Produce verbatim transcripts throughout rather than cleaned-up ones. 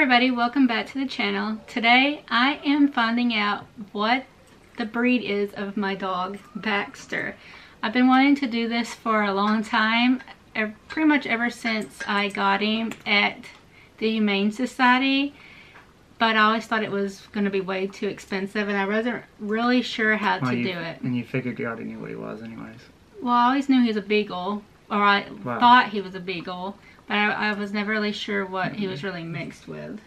everybody, welcome back to the channel. Today I am finding out what the breed is of my dog Baxter. I've been wanting to do this for a long time, pretty much ever since I got him at the Humane Society, but I always thought it was going to be way too expensive and I wasn't really sure how well, to you, do it. And you figured you already knew what he was anyways. Well, I always knew he was a beagle, or I wow. thought he was a beagle. But I, I was never really sure what he was really mixed with.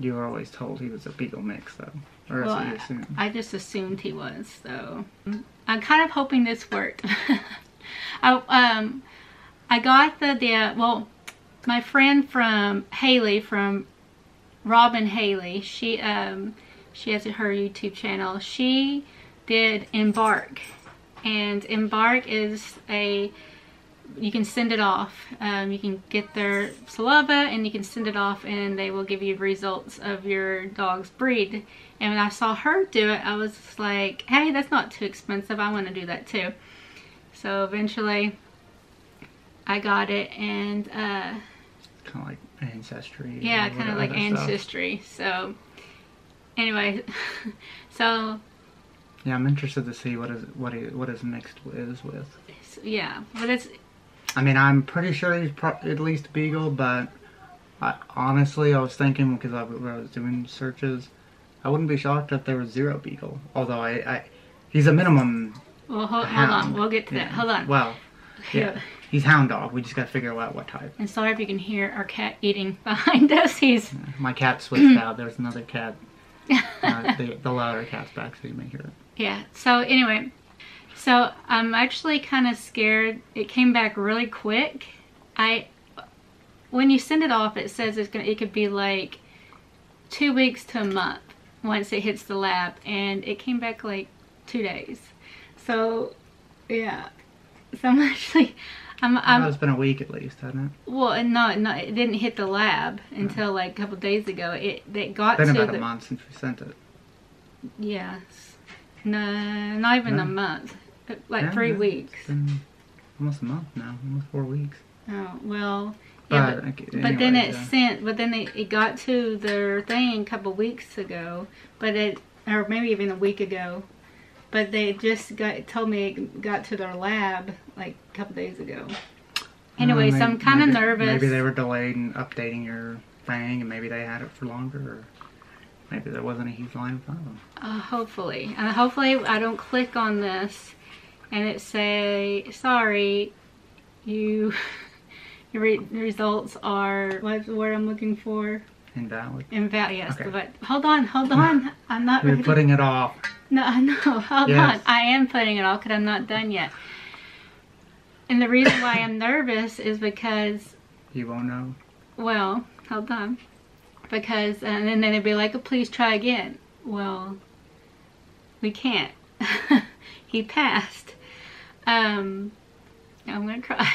You were always told he was a beagle mix, though. Or well, you assumed. I, I just assumed he was, so. I'm kind of hoping this worked. I, um, I got the, the, well, my friend from Haley, from RobHaley, she, um, she has her YouTube channel. She did Embark. And Embark is a... you can send it off. Um, you can get their saliva and you can send it off and they will give you results of your dog's breed. And when I saw her do it, I was like, hey, that's not too expensive. I want to do that too. So eventually I got it, and uh, it's kind of like Ancestry. Yeah, kind of like Ancestry. Stuff. So anyway, so. Yeah, I'm interested to see what is, what is, what is mixed is with. Yeah, but it's. I mean, I'm pretty sure he's pro at least beagle, but I, honestly, I was thinking, because I, when I was doing searches, I wouldn't be shocked if there was zero beagle. Although I, I he's a minimum. Well, hold, hold on, we'll get to yeah. that. Hold on. Well, yeah, he's hound dog. We just got to figure out what type. And sorry if you can hear our cat eating behind us. He's yeah, my cat switched out. There's another cat. uh, the, the louder cat's back, so you may hear it. Yeah. So anyway. So I'm actually kind of scared. It came back really quick. I, when you send it off, it says it's gonna. It could be like two weeks to a month once it hits the lab, and it came back like two days. So, yeah. So I'm actually, I'm. I'm well, it's been a week at least, hasn't it? Well, no, no, it didn't hit the lab until no. like a couple days ago. It, it got. It's been to about the, a month since we sent it. Yes. No, not even no. a month. Like yeah, three weeks. Almost a month now. Almost four weeks. Oh well. Yeah, but, but, anyway, but then it yeah. sent. But then it, it got to their thing a couple weeks ago. But it, or maybe even a week ago. But they just got told me it got to their lab like a couple days ago. Anyway, no, so I'm kind of nervous. Maybe they were delayed in updating your thing, and maybe they had it for longer. Or... maybe there wasn't a huge line in front of them. Uh, hopefully. Uh, hopefully I don't click on this and it say, sorry, you, your re results are, what's the word I'm looking for? Invalid. Invalid, yes. Okay. But hold on, hold on. I'm not You're ready. putting it off. No, I know. Hold yes. on. I am putting it off because I'm not done yet. And the reason why I'm nervous is because. You won't know. Well, hold on. Because, and then they'd be like, oh, please try again. Well, we can't. He passed. Um, I'm going to cry.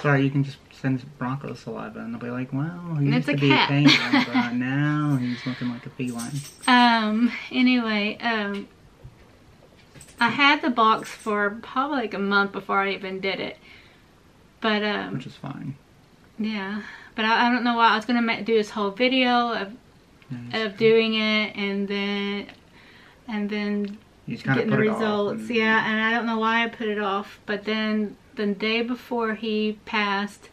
Sorry, you can just send Bronco saliva, and they'll be like, well, he and used to a be cat. a canine, but now he's looking like a feline. Um, anyway, um, I had the box for probably like a month before I even did it. But, um. Which is fine. Yeah. But I, I don't know why I was going to do this whole video of yeah, of doing it and then and then getting the results. And yeah, and I don't know why I put it off. But then the day before he passed,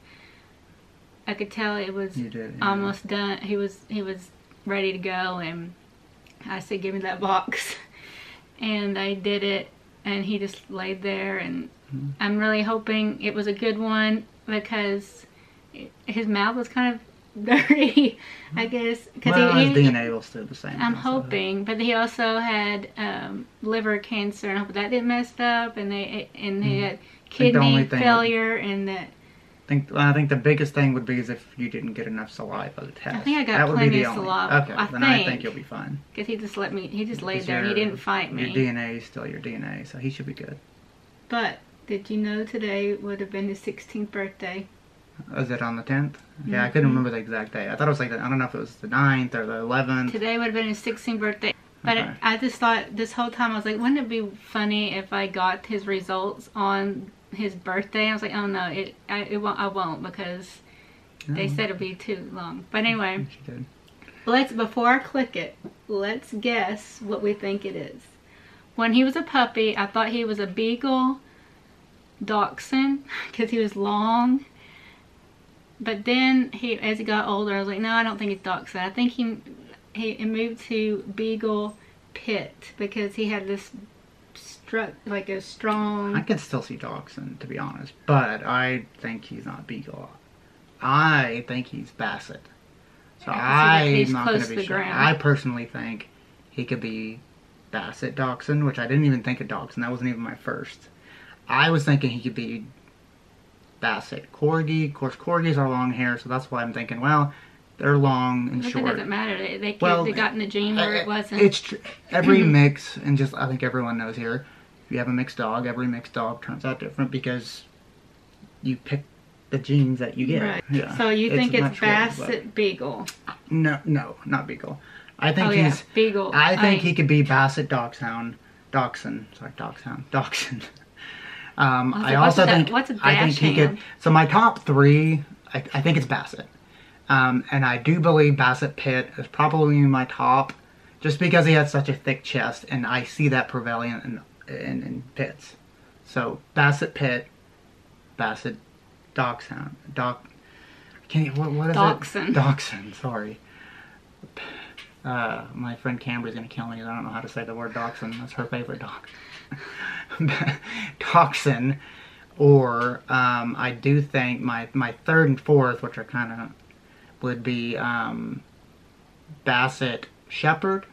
I could tell it was you did, yeah. almost done. He was he was ready to go, and I said, "Give me that box," and I did it. And he just laid there, and mm-hmm. I'm really hoping it was a good one, because his mouth was kind of dirty, I guess. Cause well, he, his he, D N A was still the same. I'm hoping, but he also had um, liver cancer, and that didn't mess up, and they and he mm. had kidney failure, would, and that. I think well, I think the biggest thing would be is if you didn't get enough saliva to test. I think I got that plenty of saliva. Okay, I then think, I think you'll be fine. Because he just let me. He just laid there. Your, and he didn't fight me. Your D N A is still your D N A, so he should be good. But did you know today would have been his sixteenth birthday? Was it on the tenth? Yeah, I couldn't remember the exact day. I thought it was like, I don't know if it was the ninth or the eleventh. Today would have been his sixteenth birthday. But okay. it, I just thought this whole time, I was like, wouldn't it be funny if I got his results on his birthday? I was like, oh no, it, I, it won't, I won't, because No. They said it'd be too long. But anyway, she did. Let's, before I click it, let's guess what we think it is. When he was a puppy, I thought he was a beagle dachshund because he was long. But then he, as he got older, I was like, no, I don't think he's dachshund. I think he he moved to beagle pit because he had this struck like a strong. I can still see dachshund, to be honest, but I think he's not beagle. I think he's basset. So I'm not going to be sure. I personally think he could be basset dachshund, which I didn't even think of dachshund. That wasn't even my first. I was thinking he could be basset corgi. Of course, corgis are long hair, so that's why I'm thinking, well, they're long and but short. It doesn't matter. They, they, well, they got in the gene where it, it wasn't. It's tr every mix, and just I think everyone knows here, if you have a mixed dog, every mixed dog turns out different because you pick the genes that you get. Right. Yeah. So you think it's, it's basset short, beagle? No, no, not beagle. I think oh, he's yeah. beagle. I think I... he could be basset dachshund, dachshund. Sorry, dachshund, dachshund. Um, I, like, I also what's think that, what's a I think he could. So my top three, I, I think it's basset, um, and I do believe basset pit is probably my top, just because he has such a thick chest, and I see that prevalent in in, in pits. So basset pit, basset. Dachshund, doc, can you, what, what is Dachshund. it? Dachshund, sorry. Uh, my friend Camber's gonna kill me because I don't know how to say the word dachshund. That's her favorite dog. Dachshund, or um, I do think my, my third and fourth, which are kind of, would be um, basset shepherd,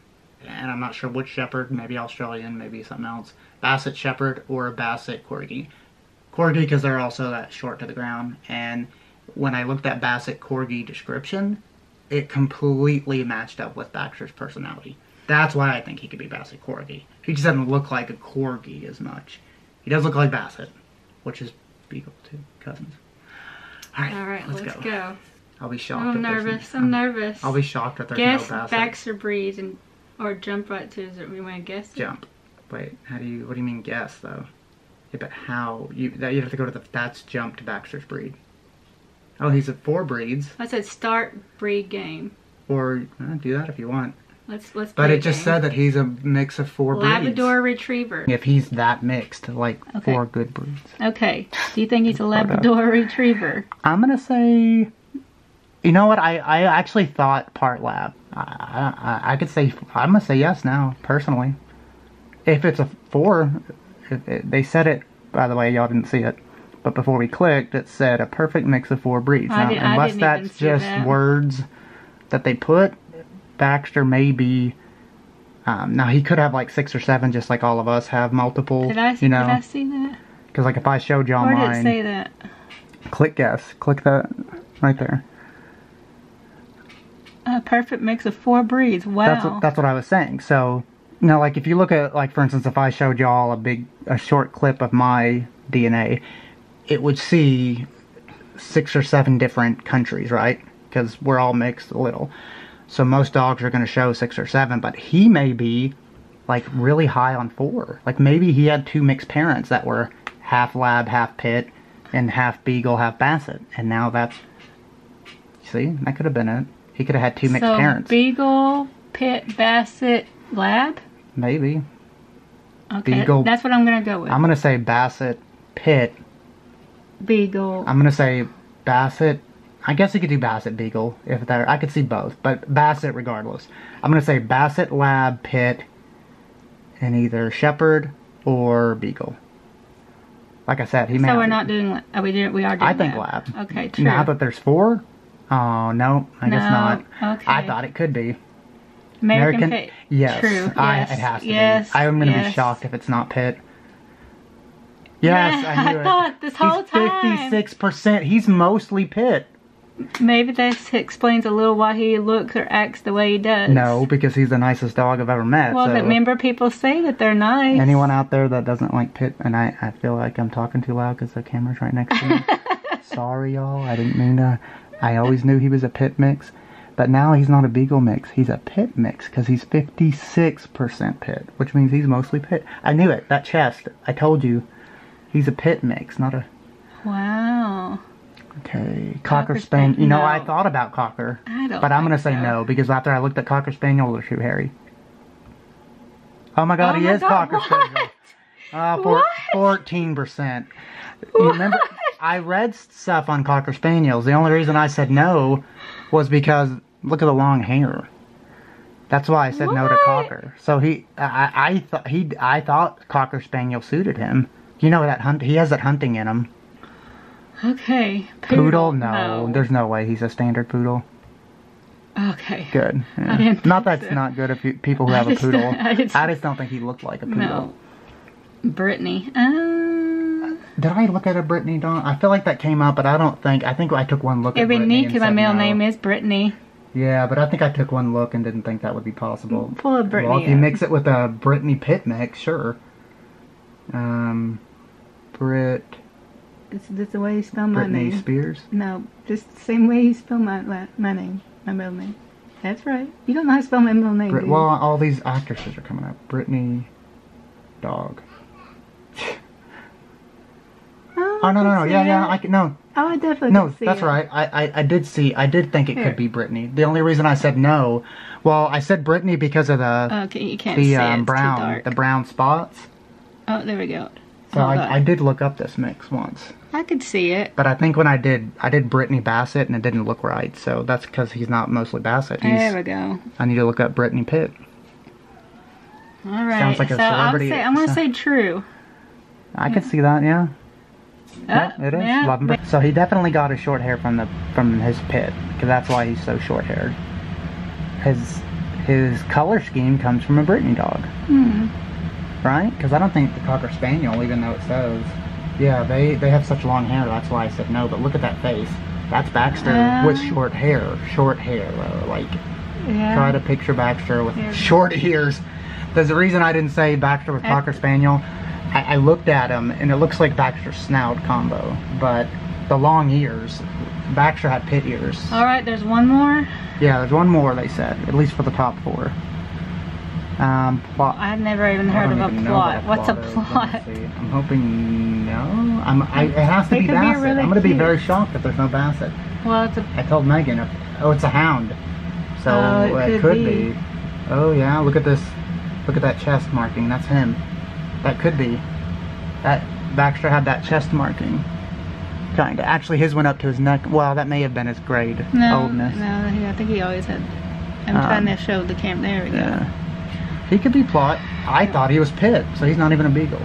and I'm not sure which shepherd, maybe Australian, maybe something else. Basset shepherd or basset corgi. Corgi, because they're also that short to the ground, and when I looked at basset corgi description, it completely matched up with Baxter's personality. That's why I think he could be basset corgi. He just doesn't look like a corgi as much. He does look like basset, which is beagle too, cousins. All right, All right let's, let's go. go. I'll be shocked. I'm nervous. I'm nervous. I'll be shocked if there's guess no basset. Guess Baxter breeds and or jump right to. Is it we want to guess? It? Jump. Wait, how do you? What do you mean guess though? Yeah, but how? You that you have to go to the... That's jump to Baxter's breed. Oh, he's at four breeds. I said start breed game. Or uh, do that if you want. Let's let's. But it just game. said that he's a mix of four Labrador breeds. Labrador Retriever. If he's that mixed, like okay. four good breeds. Okay. Do you think he's a Labrador Retriever? I'm gonna say. You know what? I I actually thought part lab. I I, I could say I'm gonna say yes now personally. If it's a four. It, it, they said it, by the way, y'all didn't see it, but before we clicked, it said a perfect mix of four breeds. Now, did, unless that's just that. words that they put, Baxter may be, um, now he could have like six or seven, just like all of us have multiple, did I, you know. Did I see that? Because like if I showed y'all mine. Where did it say that? Click guess. Click that right there. A perfect mix of four breeds. Wow. That's what, that's what I was saying. So... Now, like, if you look at, like, for instance, if I showed y'all a big, a short clip of my D N A, it would see six or seven different countries, right? Because we're all mixed a little. So most dogs are going to show six or seven, but he may be, like, really high on four. Like, maybe he had two mixed parents that were half lab, half pit, and half beagle, half basset. And now that's, see, that could have been it. He could have had two mixed so, parents. So, beagle, pit, basset, lab? Maybe. Okay, beagle. That's what I'm going to go with. I'm going to say basset, pit. Beagle. I'm going to say basset. I guess you could do basset, beagle. if that, I could see both, but basset regardless. I'm going to say basset, lab, pit, and either shepherd or beagle. Like I said, he may. So we're be, not doing, are we, doing, we are doing I think lab. lab. Okay, true. Now that there's four? Oh, no, I no. guess not. Okay. I thought it could be. American, American Pit. Yes. True. I, yes. It has to yes. be. I'm going to yes. be shocked if it's not Pit. Yes, yeah, I knew I it. thought this whole He's time. He's fifty-six percent. He's mostly Pit. Maybe that explains a little why he looks or acts the way he does. No, because he's the nicest dog I've ever met. Well, so. But remember, people say that they're nice. Anyone out there that doesn't like Pit, and I, I feel like I'm talking too loud because the camera's right next to me. Sorry, y'all. I didn't mean to. I always knew he was a Pit mix. But now he's not a beagle mix, he's a pit mix, because he's fifty-six percent pit, which means he's mostly pit. I knew it, that chest, I told you, he's a pit mix, not a... Wow. Okay, Cocker, Cocker Spaniel. You know, no. I thought about Cocker, I don't but I'm gonna say so. no because after I looked at Cocker Spaniel, look who Harry. Oh my God, oh he my is God, Cocker what? Spaniel. Uh, for fourteen percent. Remember, I read stuff on Cocker Spaniels. The only reason I said no was because look at the long hair. That's why I said what? no to Cocker. So he, I, I thought he, I thought Cocker Spaniel suited him. You know that hunt. He has that hunting in him. Okay. Poodle? poodle? No. no. There's no way he's a standard poodle. Okay. Good. Yeah. Not that's so. not good if you, people who have just, a poodle. I just, I just don't think he looked like a poodle. No. Brittany. Um, Did I look at a Brittany, Dawn? I feel like that came up, but I don't think. I think I took one look at Brittany. It would be neat because my middle no. name is Brittany. Yeah, but I think I took one look and didn't think that would be possible. Full of Brittany. Well, if you mix it with a Brittany pit mix, sure. Um, Brit. Is this the way you spell my Brittany name? Brittany Spears? No, just the same way you spell my my name, my middle name. That's right. You don't know how to spell my middle name, Brit do you? Well, all these actresses are coming up. Brittany Dog. Oh, oh no no no yeah it. yeah I can no oh I definitely no see that's it. right I, I I did see I did think it Here. could be Brittany. The only reason I said no, well I said Brittany because of the okay you can't the um, brown the brown spots. Oh there we go. So I, I did look up this mix once. I could see it. But I think when I did I did Brittany Bassett and it didn't look right. So that's because he's not mostly Bassett. He's, there we go. I need to look up Brittany Pitt. All right. Sounds like a so celebrity. I'll say, I'm gonna so, say true. I yeah. could see that yeah. Uh, yeah, it is. Yeah. Love so he definitely got his short hair from the from his pit, because that's why he's so short-haired. His his color scheme comes from a Brittany dog, mm. right? Because I don't think the Cocker Spaniel, even though it says, yeah, they they have such long hair. That's why I said no. But look at that face. That's Baxter um, with short hair. Short hair, though. Like yeah. try to picture Baxter with yeah. short ears. There's a reason I didn't say Baxter with Cocker Spaniel. I, I looked at him, and it looks like Baxter's snout combo, but the long ears, Baxter had pit ears. All right, there's one more? Yeah, there's one more, they said, at least for the top four. Um, plot. I've never even heard of a plot. What's a plot? I'm hoping no. I'm, I, it has to be Bassett. I'm going to be very shocked if there's no Bassett. Well, it's a... I told Megan, if, oh, it's a hound. So oh, it, it could, could be. be. Oh, yeah, look at this. Look at that chest marking. That's him. That could be. That Baxter had that chest marking. Kinda. Actually, his went up to his neck. Well, that may have been his grade. No, oldness. No, I think he always had. I'm um, trying to show the camera. There we go. Yeah. He could be plot. I thought he was Pitt, so he's not even a beagle.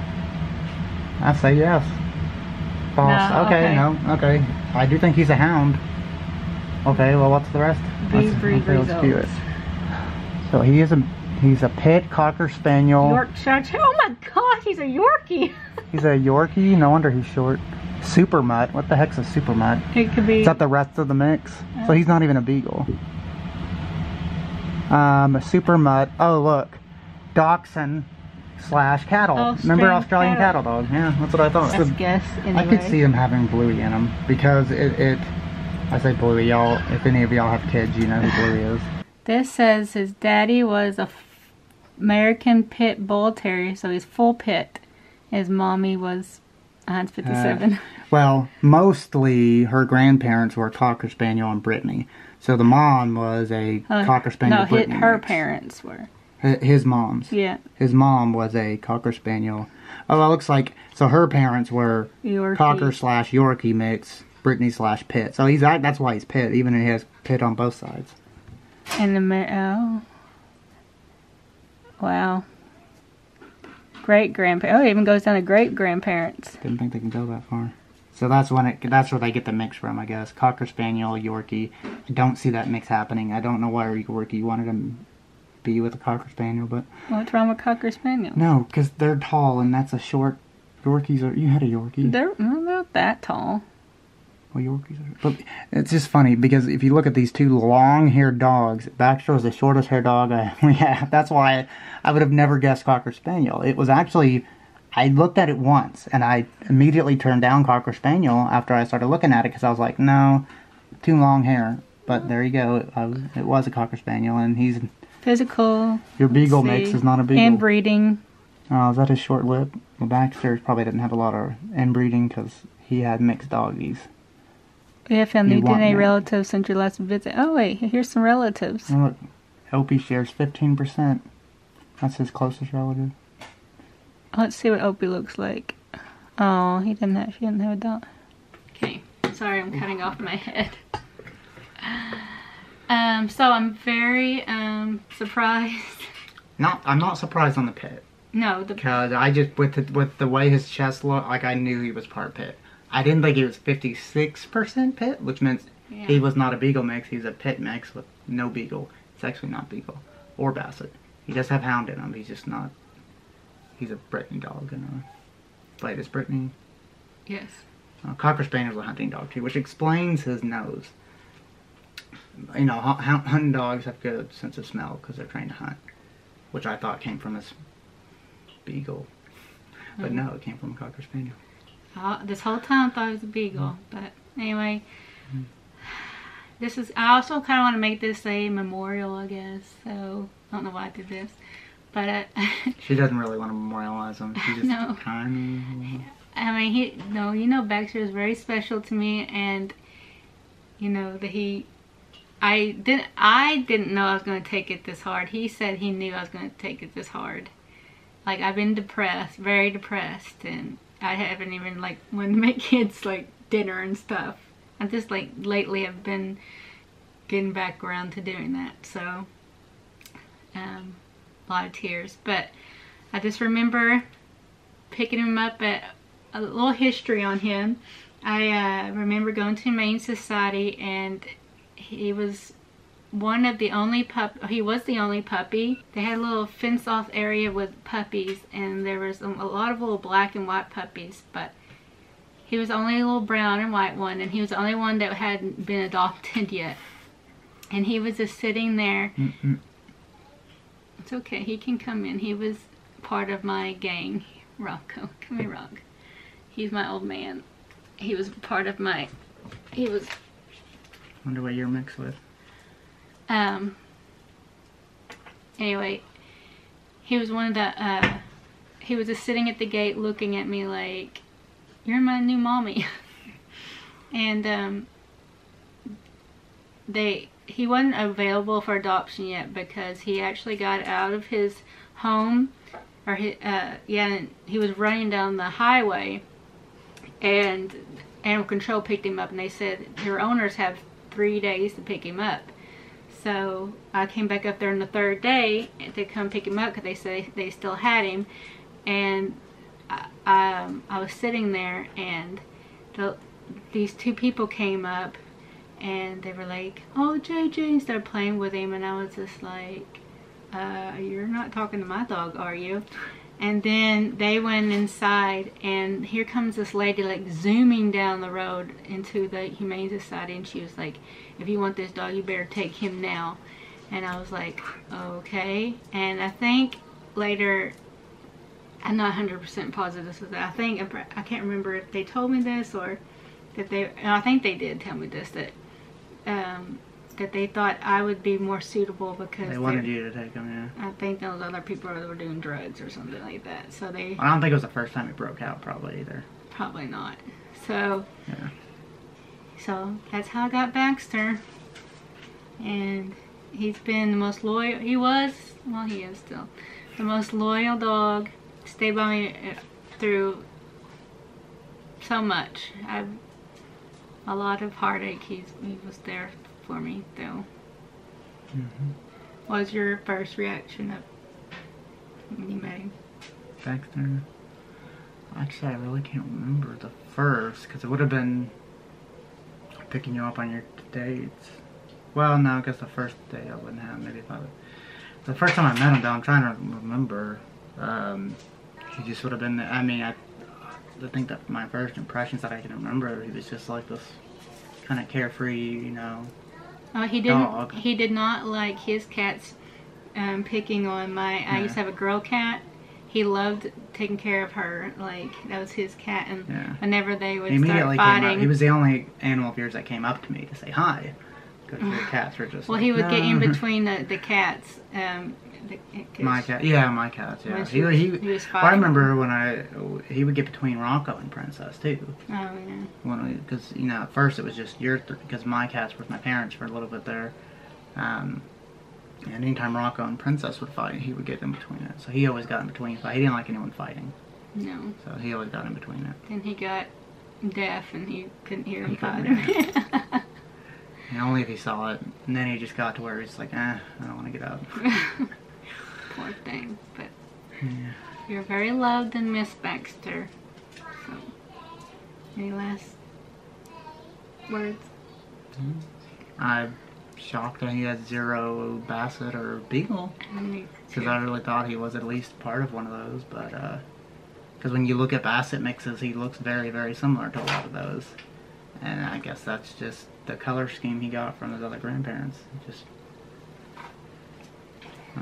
I say yes. False. No, okay, okay, no, okay. I do think he's a hound. Okay, well, what's the rest? Let's, okay, let's do it. So he is a... He's a pit Cocker Spaniel. Yorkshire. Oh my God, he's a Yorkie. He's a Yorkie. No wonder he's short. Super mutt. What the heck's a super mutt? It could be. Is that the rest of the mix? Uh, so he's not even a beagle. Um, a super mutt. Oh look, dachshund slash cattle. Oh, Remember Australian cattle. cattle dog? Yeah, that's what I thought. Let's so guess. Anyway. I could see him having Bluey in him because it. it I say Bluey, y'all. If any of y'all have kids, you know who Bluey is. This says his daddy was a American Pit Bull Terrier, so he's full pit. His mommy was one fifty-seven. Uh, well, mostly her grandparents were Cocker Spaniel and Brittany. So the mom was a uh, Cocker Spaniel no, Brittany. No, her mix. parents were. H his mom's. Yeah. His mom was a Cocker Spaniel. Oh, it looks like, so her parents were Yorkie. Cocker slash Yorkie mix, Brittany slash Pit. So he's that's why he's Pit, even if he has Pit on both sides. And the, oh. Wow. Great grandparents. Oh, it even goes down to great grandparents. Didn't think they can go that far. So that's when it, that's where they get the mix from, I guess. Cocker Spaniel, Yorkie. I don't see that mix happening. I don't know why Yorkie wanted to be with a Cocker Spaniel, but. What's wrong with Cocker Spaniel? No, because they're tall and that's a short. Yorkies are, you had a Yorkie. They're, they're not that tall. Well, Yorkies are, but it's just funny because if you look at these two long-haired dogs, Baxter was the shortest-haired dog I ever had. That's why I, I would have never guessed Cocker Spaniel. It was actually, I looked at it once, and I immediately turned down Cocker Spaniel after I started looking at it because I was like, no, too long hair. But there you go. I was, it was a Cocker Spaniel, and he's... Physical. Your beagle mix is not a beagle. And breeding. Oh, is that his short lip? Well, Baxter probably didn't have a lot of inbreeding because he had mixed doggies. We have found new D N A relatives since your last visit. Oh wait, here's some relatives. Oh, look, Opie shares fifteen percent. That's his closest relative. Let's see what Opie looks like. Oh, he didn't have, she didn't have a dot. Okay, sorry, I'm cutting off my head. Um, so I'm very um surprised. Not, I'm not surprised on the pit. No, the because I just with the, with the way his chest looked, like I knew he was part pit. I didn't think he was fifty-six percent pit, which means yeah. he was not a beagle mix. He's a pit mix with no beagle. It's actually not beagle or basset. He does have hound in him. He's just not. He's a Brittany dog, you know. Latest Brittany. Yes. Uh, Cocker Spaniel's a hunting dog too, which explains his nose. You know, hunting dogs have good sense of smell because they're trained to hunt, which I thought came from his beagle, but mm-hmm. no, it came from a Cocker Spaniel. Oh, this whole time I thought it was a beagle, but anyway, mm-hmm. this is, I also kind of want to make this a memorial, I guess, so I don't know why I did this, but I, she doesn't really want to memorialize him, she just no. kind of, I mean, he, no, you know, Baxter is very special to me, and, you know, that he, I didn't, I didn't know I was going to take it this hard. He said he knew I was going to take it this hard. Like, I've been depressed, very depressed, and I haven't even, like, wanted to make kids, like, dinner and stuff. I just, like, lately I've been getting back around to doing that, so, um, a lot of tears. But I just remember picking him up at a little history on him. I, uh, remember going to Humane Society, and he was... one of the only pup he was the only puppy. They had a little fenced off area with puppies, and there was a lot of little black and white puppies, but he was the only little brown and white one, and he was the only one that hadn't been adopted yet. And he was just sitting there. Mm-hmm. It's okay, he can come in. He was part of my gang. Rocco, come here, Rocco. He's my old man. He was part of my he was wonder what you're mixed with. Um, anyway, he was one of the, uh, he was just sitting at the gate looking at me like, you're my new mommy. And, um, they, he wasn't available for adoption yet because he actually got out of his home, or he, uh, yeah, he was running down the highway, and Animal Control picked him up, and they said their owners have three days to pick him up. So I came back up there on the third day to come pick him up because they said they still had him. And I, um, I was sitting there, and the, these two people came up, and they were like, oh, J J, and started playing with him. And I was just like, uh, you're not talking to my dog, are you? And then they went inside, and here comes this lady like zooming down the road into the Humane Society, and she was like, if you want this dog, you better take him now. And I was like, okay. And I think later, I'm not one hundred percent positive this was, I think, I can't remember if they told me this or that they, and I think they did tell me this, that um, that they thought I would be more suitable because they wanted you to take them. Yeah, I think those other people were doing drugs or something like that. So they. Well, I don't think it was the first time it broke out, probably either. Probably not. So. Yeah. So that's how I got Baxter, and he's been the most loyal. He was, well, he is still the most loyal dog. Stayed by me through so much. I've a lot of heartache. He's he was there. For me, though. Mm-hmm. What was your first reaction of when you met him? Baxter? Actually, I really can't remember the first, because it would have been picking you up on your dates. Well, no, I guess the first day I wouldn't have, maybe if I would. The first time I met him, though, I'm trying to remember. Um, he just would have been, I mean, I, I think that my first impressions that I can remember, he was just like this kind of carefree, you know. Oh, he didn't. Dog. He did not like his cats um, picking on my. Yeah. I used to have a girl cat. He loved taking care of her. Like that was his cat, and yeah. whenever they would he start fighting, he was the only animal of yours that came up to me to say hi. Because the cats were just. Well, like, he would no. get in between the, the cats. Um, the cat? My cat, yeah, my cat, yeah. When he, was, he, he was five. Well, I remember when I, he would get between Rocco and Princess too. Oh yeah. Because you know, at first it was just your, because my cats were with my parents for a little bit there. Um, and anytime Rocco and Princess would fight, he would get in between it. So he always got in between. He didn't like anyone fighting. No. So he always got in between it. Then he got deaf and he couldn't hear him fight. And only if he saw it. And then he just got to where he's like, eh, I don't want to get up. Poor thing. But yeah. You're very loved and Miss Baxter. So, any last words? Mm-hmm. I'm shocked that he has zero Basset or Beagle. Because I really thought he was at least part of one of those. But, uh, because when you look at Basset mixes, he looks very, very similar to a lot of those. And I guess that's just the color scheme he got from his other grandparents. Just. Huh.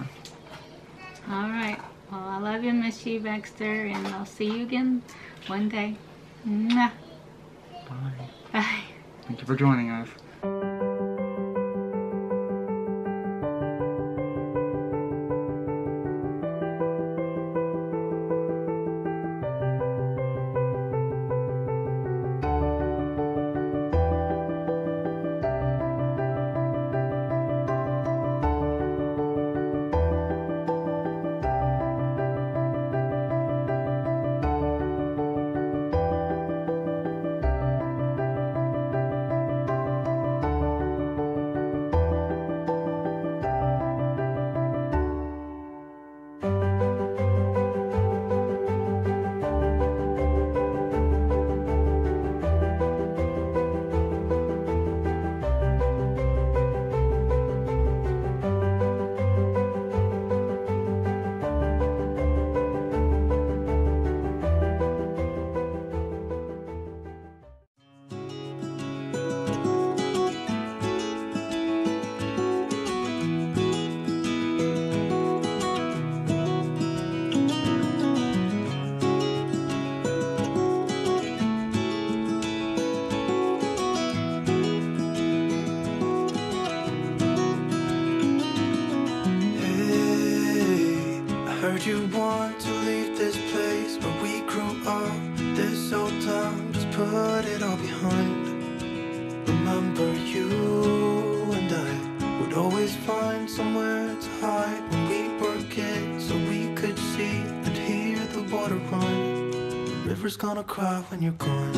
All right. Well, I love you, Miss G. Baxter, and I'll see you again one day. Mwah. Bye. Bye. Thank you for joining us. You want to leave this place where we grew up, this old town, just put it all behind. Remember you and I would always find somewhere to hide when we were kids, so we could see and hear the water run. River's gonna cry when you're gone.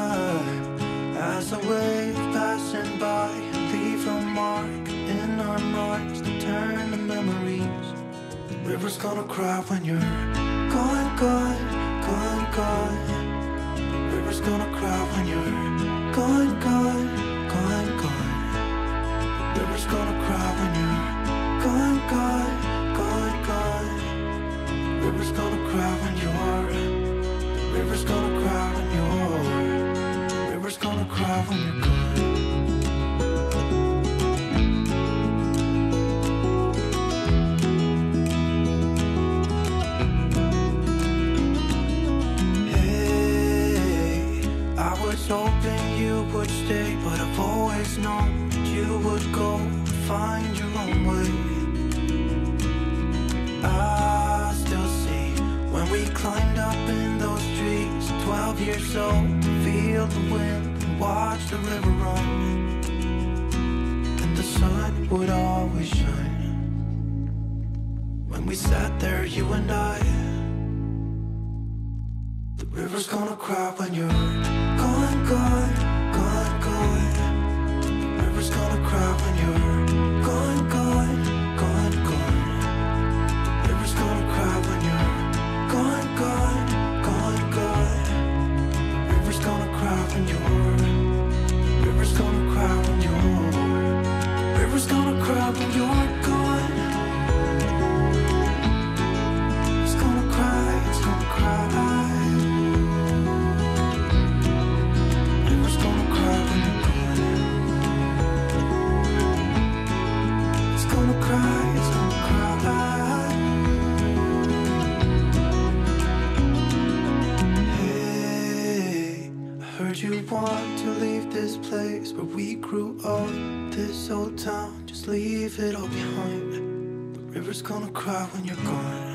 River's gonna cry when you're gone, gone, gone, gone. River's gonna cry when you're gone, gone, gone, gone. River's gonna cry when you're gone, gone, gone, gone. River's gonna cry when you're. River's gonna cry when you're. River's gonna cry when you're gone. Hoping you would stay, but I've always known you would go find your own way. I still see when we climbed up in those trees, twelve years old, to feel the wind and watch the river run, and the sun would always shine. When we sat there, you and I, the river's gonna cry when you're. Gone, gone, gone. River's gonna cry when you're gone, gone, gone, gone. River's gonna cry when you're gone, gone, gone, gone. River's gonna cry when you're. River's gonna cry when you're. River's gonna cry when you're gone. It's gonna cry, it's gonna cry. Gonna cry. Heard you want to leave this place where we grew up, this old town. Just leave it all behind. The river's gonna cry when you're gone.